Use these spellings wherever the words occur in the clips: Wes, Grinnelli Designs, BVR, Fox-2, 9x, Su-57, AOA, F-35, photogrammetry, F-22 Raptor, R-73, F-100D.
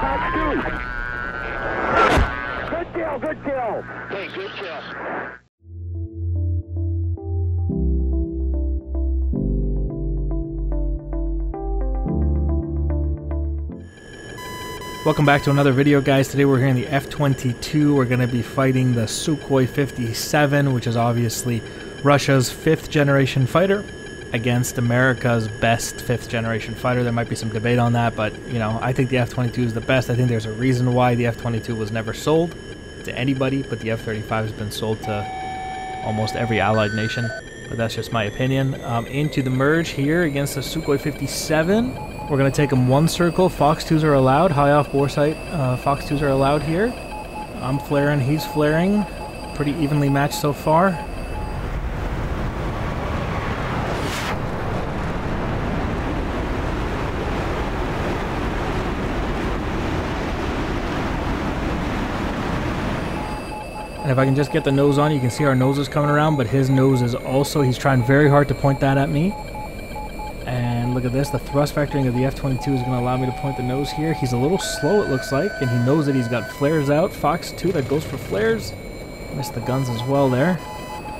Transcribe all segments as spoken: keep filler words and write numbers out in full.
Fox two. Good kill, good kill. Hey, good kill. Welcome back to another video, guys. Today we're here in the F twenty-two. We're going to be fighting the Sukhoi fifty-seven, which is obviously Russia's fifth generation fighter against America's best fifth generation fighter. There might be some debate on that, but you know, I think the F twenty-two is the best. I think there's a reason why the F twenty-two was never sold to anybody, but the F thirty-five has been sold to almost every allied nation. But that's just my opinion. Um, into the merge here against the Sukhoi fifty-seven. We're going to take them one circle. Fox twos are allowed. High off bore sight. Uh, Fox twos are allowed here. I'm flaring. He's flaring. Pretty evenly matched so far. And if I can just get the nose on, you can see our nose is coming around, but his nose is also... He's trying very hard to point that at me. And look at this, the thrust vectoring of the F twenty-two is going to allow me to point the nose here. He's a little slow, it looks like, and he knows that he's got flares out. Fox two, that goes for flares. Missed the guns as well there.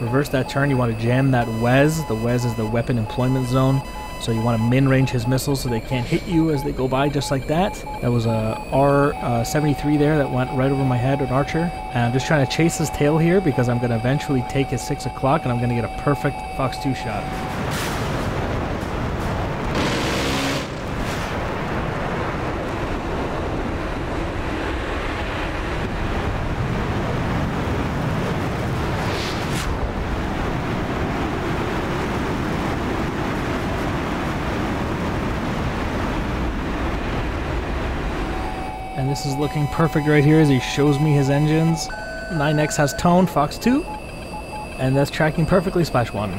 Reverse that turn, you want to jam that Wes. The Wes is the weapon employment zone, so you want to min-range his missiles so they can't hit you as they go by, just like that. That was a R seventy-three there that went right over my head, an Archer. And I'm just trying to chase his tail here because I'm going to eventually take his six o'clock and I'm going to get a perfect Fox two shot. And this is looking perfect right here as he shows me his engines. nine X has tone, Fox two. And that's tracking perfectly, Splash one.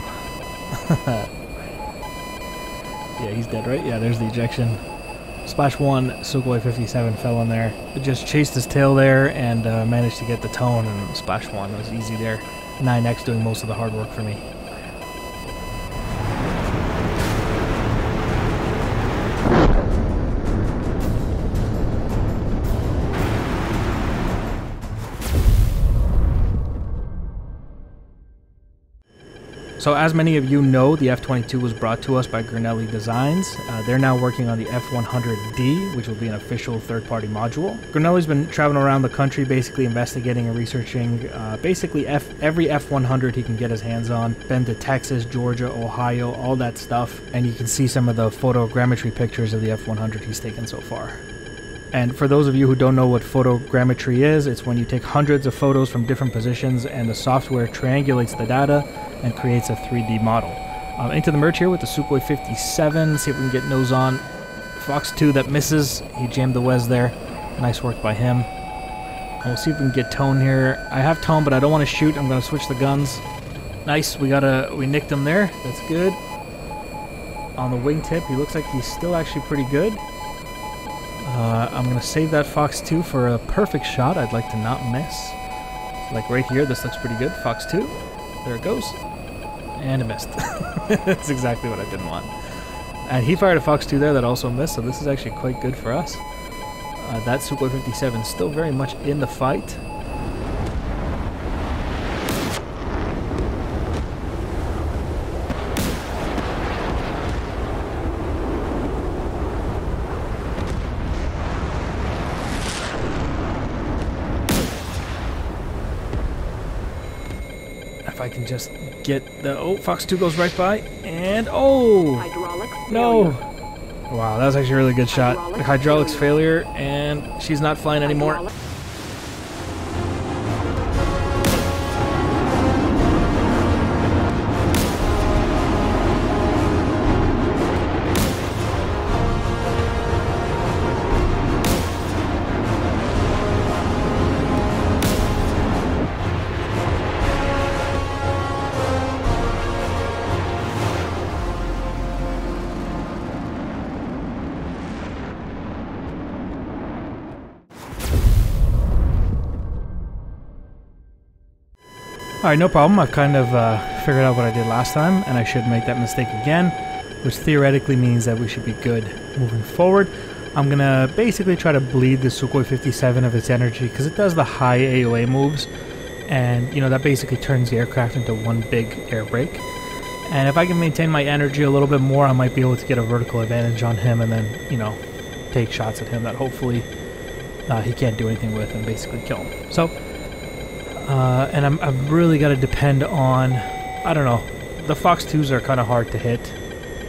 Yeah, he's dead, right? Yeah, there's the ejection. Splash one, Sukhoi fifty-seven fell in there. It just chased his tail there and uh, managed to get the tone, and Splash one was easy there. nine X doing most of the hard work for me. So as many of you know, the F twenty-two was brought to us by Grinnelli Designs. Uh, they're now working on the F one hundred D, which will be an official third-party module. Grinnelli's been traveling around the country basically investigating and researching uh, basically F every F one hundred he can get his hands on. Been to Texas, Georgia, Ohio, all that stuff. And you can see some of the photogrammetry pictures of the F one hundred he's taken so far. And for those of you who don't know what photogrammetry is, it's when you take hundreds of photos from different positions and the software triangulates the data and creates a three D model. Um, into the merge here with the Sukhoi fifty-seven, see if we can get nose on. Fox two that misses, he jammed the Wes there. Nice work by him. We'll see if we can get tone here. I have tone, but I don't want to shoot. I'm going to switch the guns. Nice, we got a, we nicked him there. That's good. On the wingtip, he looks like he's still actually pretty good. Uh, I'm going to save that Fox two for a perfect shot. I'd like to not miss. Like right here, this looks pretty good. Fox two. There it goes. And it missed. That's exactly what I didn't want. And he fired a Fox two there that also missed, so this is actually quite good for us. Uh, that Sukhoi fifty-seven is still very much in the fight. If I can just get the... Oh, Fox two goes right by. And... Oh! Hydraulics no! Failure. Wow, that was actually a really good shot. Hydraulics, Hydraulics failure. failure, and she's not flying anymore. Hydraulics. Alright, no problem. I've kind of uh, figured out what I did last time, and I should make that mistake again, which theoretically means that we should be good moving forward. I'm going to basically try to bleed the Sukhoi fifty-seven of its energy, because it does the high A O A moves, and you know that basically turns the aircraft into one big air brake. And if I can maintain my energy a little bit more, I might be able to get a vertical advantage on him and then, you know, take shots at him that hopefully uh, he can't do anything with and basically kill him. So, uh, and I'm, I've really got to depend on, I don't know, the Fox twos are kind of hard to hit.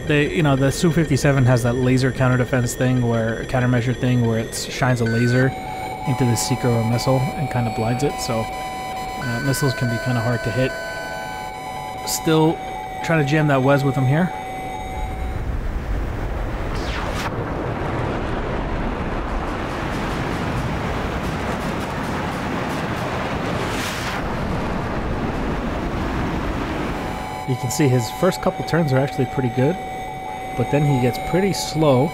They, you know, the Su fifty-seven has that laser counter defense thing where, countermeasure thing where it shines a laser into the seeker of a missile and kind of blinds it, so uh, missiles can be kind of hard to hit. Still trying to jam that Wes with him here. You can see his first couple turns are actually pretty good, but then he gets pretty slow.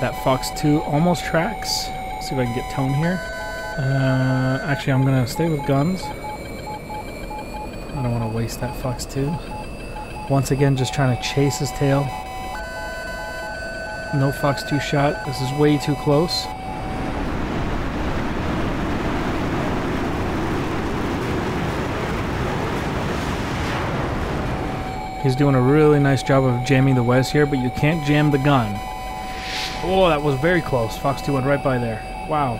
That Fox two almost tracks. Let's see if I can get tone here. Uh, actually, I'm gonna stay with guns. I don't want to waste that Fox two. Once again, just trying to chase his tail. No Fox two shot. This is way too close. He's doing a really nice job of jamming the Wes here, but you can't jam the gun. Oh, that was very close. Fox two went right by there. Wow.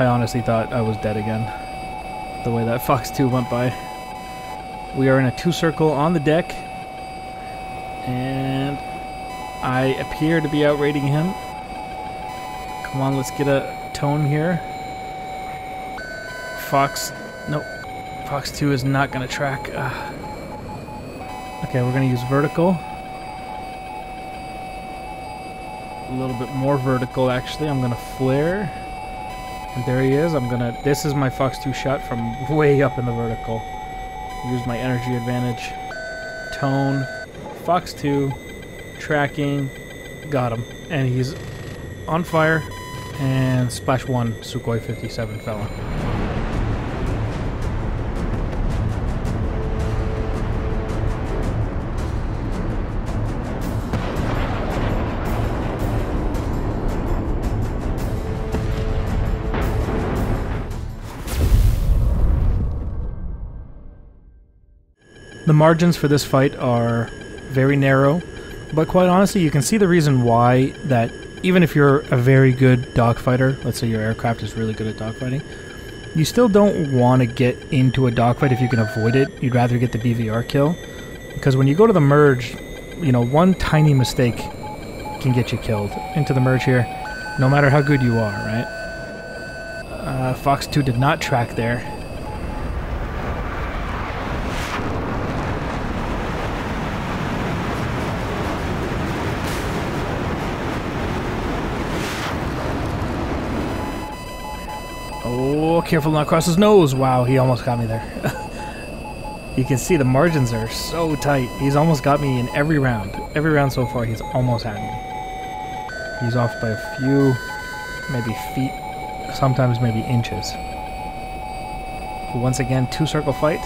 I honestly thought I was dead again, the way that Fox two went by. We are in a two circle on the deck, and I appear to be outrating him. Come on, let's get a tone here. Fox, nope, Fox two is not gonna track. Uh, okay, we're gonna use vertical. A little bit more vertical, actually. I'm gonna flare. And there he is. I'm gonna, this is my Fox two shot from way up in the vertical. Use my energy advantage. Tone, Fox two, tracking, got him. And he's on fire, and splash one, Sukhoi fifty-seven fella. The margins for this fight are very narrow, but quite honestly, you can see the reason why that even if you're a very good dogfighter, let's say your aircraft is really good at dogfighting, you still don't want to get into a dogfight if you can avoid it. You'd rather get the B V R kill, because when you go to the merge, you know, one tiny mistake can get you killed. Into the merge here, no matter how good you are, right? Uh, Fox two did not track there. Oh, careful not cross his nose. Wow, he almost got me there. You can see the margins are so tight. He's almost got me in every round. Every round so far, he's almost had me. He's off by a few, maybe feet, sometimes maybe inches. But once again, two circle fight.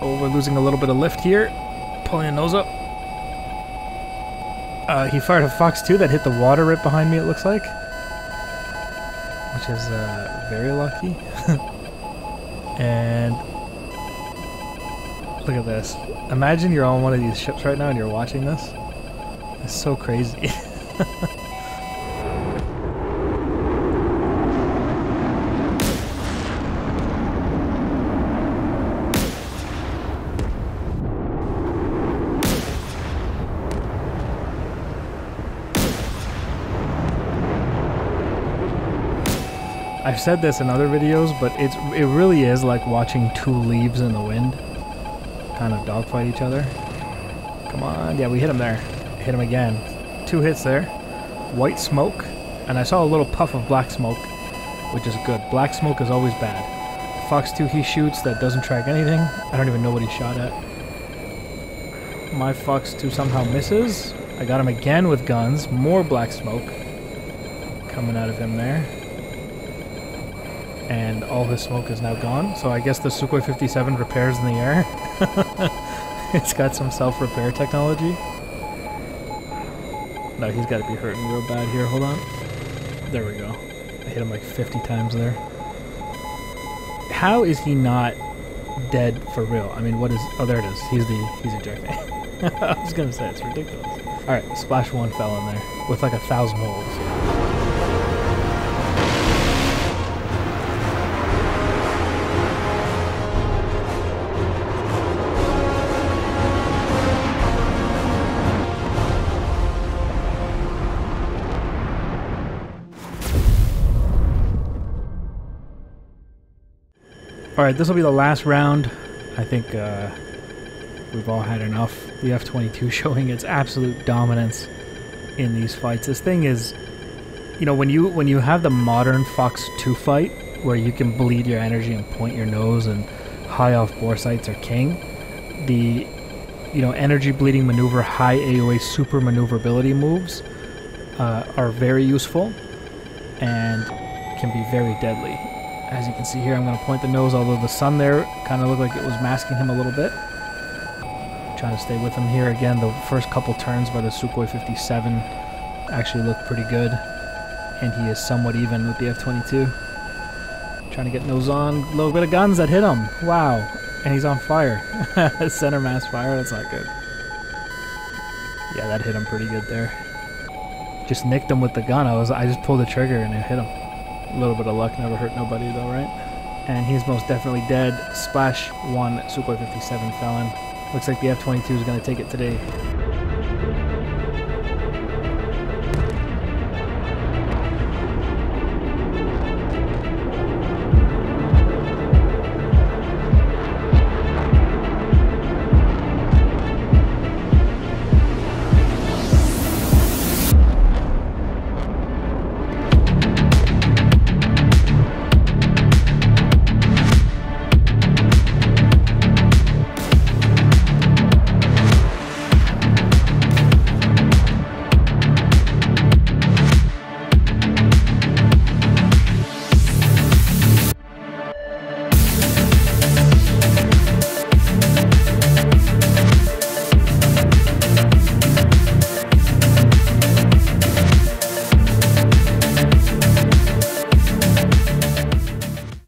Oh, we're losing a little bit of lift here. Pulling a nose up. Uh, he fired a Fox two that hit the water right behind me, it looks like. Which is uh, very lucky. And look at this. Imagine you're on one of these ships right now and you're watching this. It's so crazy. I've said this in other videos, but it's, it really is like watching two leaves in the wind kind of dogfight each other. Come on. Yeah, we hit him there. Hit him again. Two hits there. White smoke. And I saw a little puff of black smoke, which is good. Black smoke is always bad. Fox two he shoots. That doesn't track anything. I don't even know what he shot at. My Fox two somehow misses. I got him again with guns. More black smoke. coming out of him there. And all the smoke is now gone. So I guess the Sukhoi fifty-seven repairs in the air. It's got some self-repair technology. No, he's got to be hurting real bad here. Hold on. There we go. I hit him like fifty times there. How is he not dead for real? I mean, what is... Oh, there it is. He's the... He's ejecting. I was going to say, it's ridiculous. All right, Splash one fell in there with like a thousand holes. Alright, this will be the last round. I think uh, we've all had enough. The F twenty-two showing its absolute dominance in these fights. This thing is, you know, when you when you have the modern Fox two fight, where you can bleed your energy and point your nose and high off bore sights are king, the, you know, energy bleeding maneuver, high A O A super maneuverability moves uh, are very useful and can be very deadly. As you can see here, I'm going to point the nose, although the sun there kind of looked like it was masking him a little bit. I'm trying to stay with him here. Again, the first couple turns by the Sukhoi fifty-seven actually looked pretty good. And he is somewhat even with the F twenty-two. Trying to get nose on. A little bit of guns that hit him. Wow. And he's on fire. Center mass fire. That's not good. Yeah, that hit him pretty good there. Just nicked him with the gun. I was, I just pulled the trigger and it hit him. A little bit of luck never hurt nobody though, right? And he's most definitely dead. Splash one, Sukhoi fifty-seven fell in. Looks like the F twenty-two is going to take it today.